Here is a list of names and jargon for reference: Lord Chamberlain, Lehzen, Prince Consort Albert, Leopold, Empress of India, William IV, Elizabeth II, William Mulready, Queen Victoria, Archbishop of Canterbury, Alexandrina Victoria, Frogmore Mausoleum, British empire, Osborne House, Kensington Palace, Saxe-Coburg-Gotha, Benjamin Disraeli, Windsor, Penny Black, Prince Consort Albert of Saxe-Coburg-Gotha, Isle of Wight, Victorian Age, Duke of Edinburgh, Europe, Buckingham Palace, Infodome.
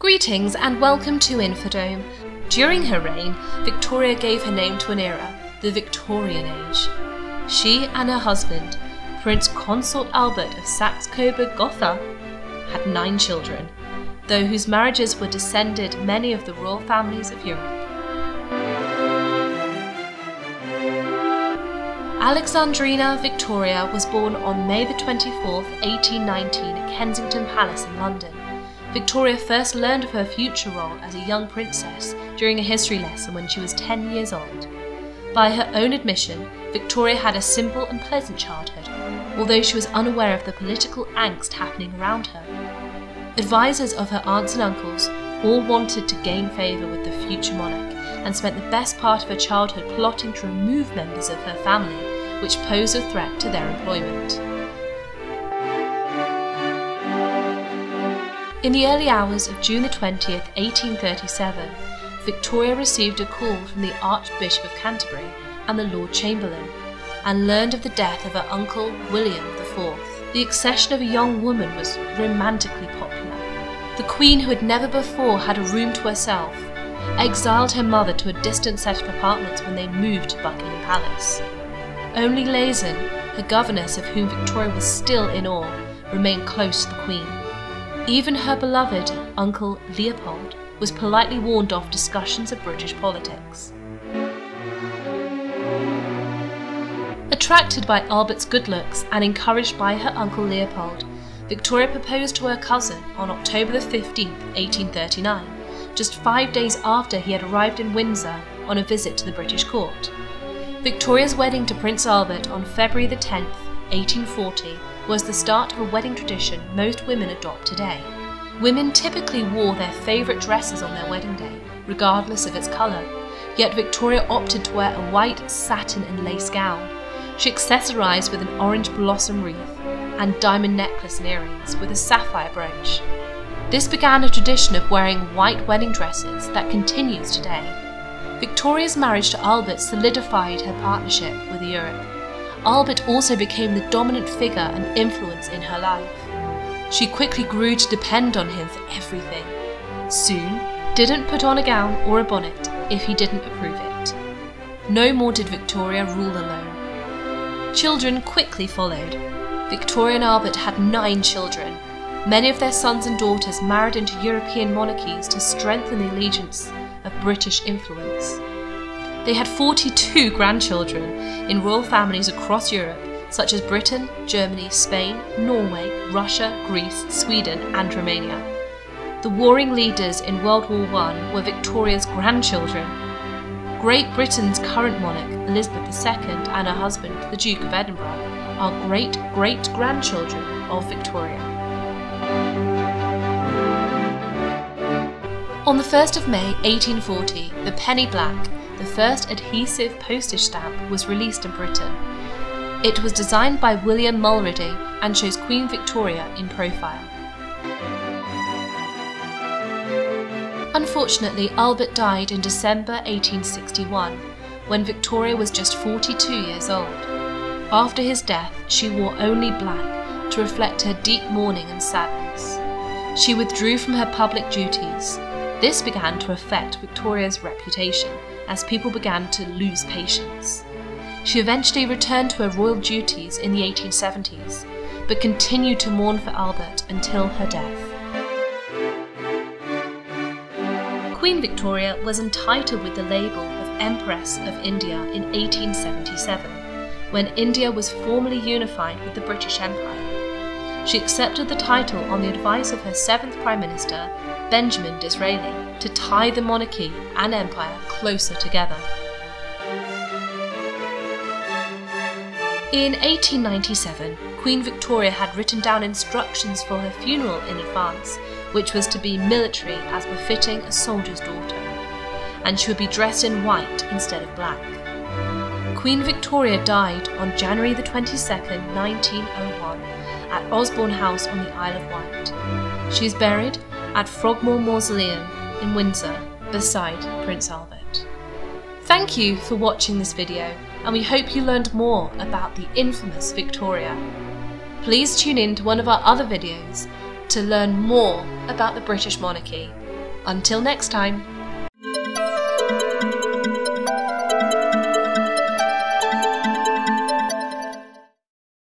Greetings and welcome to Infodome. During her reign, Victoria gave her name to an era, the Victorian Age. She and her husband, Prince Consort Albert of Saxe-Coburg-Gotha, had 9 children, though whose marriages were descended many of the royal families of Europe. Alexandrina Victoria was born on May 24, 1819 at Kensington Palace in London. Victoria first learned of her future role as a young princess during a history lesson when she was 10 years old. By her own admission, Victoria had a simple and pleasant childhood, although she was unaware of the political angst happening around her. Advisors of her aunts and uncles all wanted to gain favour with the future monarch and spent the best part of her childhood plotting to remove members of her family, which posed a threat to their employment. In the early hours of June 20, 1837, Victoria received a call from the Archbishop of Canterbury and the Lord Chamberlain, and learned of the death of her uncle William IV. The accession of a young woman was romantically popular. The Queen, who had never before had a room to herself, exiled her mother to a distant set of apartments when they moved to Buckingham Palace. Only Lehzen, her governess, of whom Victoria was still in awe, remained close to the Queen. Even her beloved uncle Leopold was politely warned off discussions of British politics. Attracted by Albert's good looks and encouraged by her uncle Leopold, Victoria proposed to her cousin on October 15, 1839, just 5 days after he had arrived in Windsor on a visit to the British court. Victoria's wedding to Prince Albert on February 10, 1840, was the start of a wedding tradition most women adopt today. Women typically wore their favourite dresses on their wedding day, regardless of its colour, yet Victoria opted to wear a white satin and lace gown. She accessorised with an orange blossom wreath and diamond necklace and earrings with a sapphire brooch. This began a tradition of wearing white wedding dresses that continues today. Victoria's marriage to Albert solidified her partnership with Europe. Albert also became the dominant figure and influence in her life. She quickly grew to depend on him for everything. Soon, didn't put on a gown or a bonnet if he didn't approve it. No more did Victoria rule alone. Children quickly followed. Victoria and Albert had 9 children. Many of their sons and daughters married into European monarchies to strengthen the allegiance of British influence. They had 42 grandchildren in royal families across Europe, such as Britain, Germany, Spain, Norway, Russia, Greece, Sweden and Romania. The warring leaders in World War I were Victoria's grandchildren. Great Britain's current monarch, Elizabeth II, and her husband, the Duke of Edinburgh, are great-great-grandchildren of Victoria. On the 1st of May 1840, the Penny Black, the first adhesive postage stamp, was released in Britain. It was designed by William Mulready and shows Queen Victoria in profile. Unfortunately, Albert died in December 1861, when Victoria was just 42 years old. After his death, she wore only black to reflect her deep mourning and sadness. She withdrew from her public duties. This began to affect Victoria's reputation, as people began to lose patience. She eventually returned to her royal duties in the 1870s, but continued to mourn for Albert until her death. Queen Victoria was entitled with the label of Empress of India in 1877, when India was formally unified with the British Empire. She accepted the title on the advice of her 7th Prime Minister, Benjamin Disraeli, to tie the monarchy and empire closer together. In 1897, Queen Victoria had written down instructions for her funeral in advance, which was to be military as befitting a soldier's daughter, and she would be dressed in white instead of black. Queen Victoria died on January 22, 1901, at Osborne House on the Isle of Wight. She is buried at Frogmore Mausoleum in Windsor, beside Prince Albert. Thank you for watching this video, and we hope you learned more about the infamous Victoria. Please tune in to one of our other videos to learn more about the British monarchy. Until next time.